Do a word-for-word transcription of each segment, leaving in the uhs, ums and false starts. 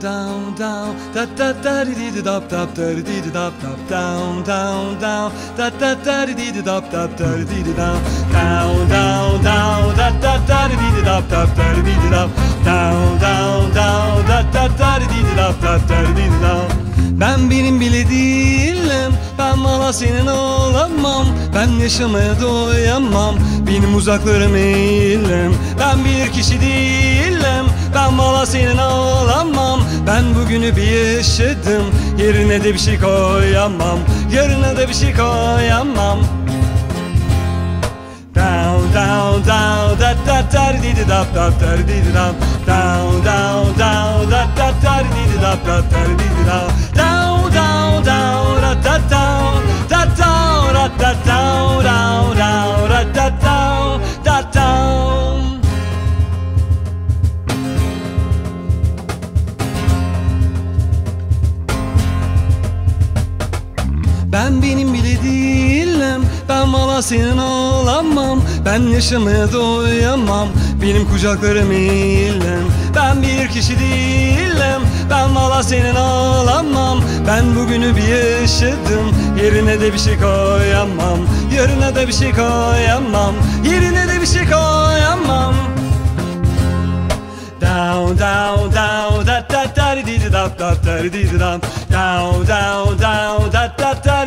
down, down, down, da da da di di da da da di di da da down, down, down, da da da di di da da da di di down, down, down, down, da da da di di da da da di di down, down, down, down, da da da di di da da da di di down. Ben benim bile değilim, ben mala senin olamam, ben yaşamaya doyamam, benim uzaklarım eğilim. Ben bir kişi değilim, ben mala senin olamam, ben bugünü bir yaşadım, yerine de bir şey koyamam, yarına da bir şey koyamam. Down, down, down, da da da di di da da da di di da. Down, down, down, da da da di di da da da di di da. Down, down, down, da da down, da down, da da down, down, down, da da down, da down. Ben benim bile değilim, ben valla senin olamam, ben yaşamaya doyamam, benim kucaklarım eğilim. Ben bir kişi değilim, ben valla senin olamam, ben bugünü bir yaşadım, yerine de bir şey koyamam, yarına da bir şey koyamam, yerine de bir şey koyamam. Down, down, down, da da da di di da da da di di da. Down, down, down, da da da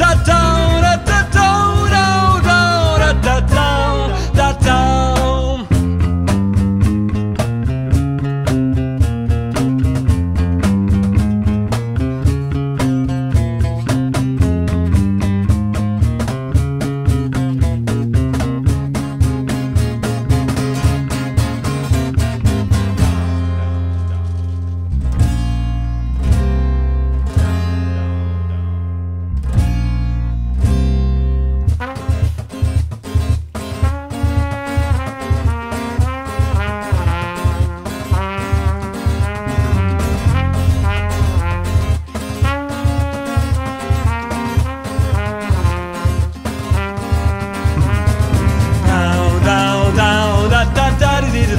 da down, da da down, down, down, da da down, da down.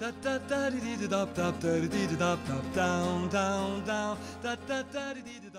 Da da da di da da da di da da down down down da da da di.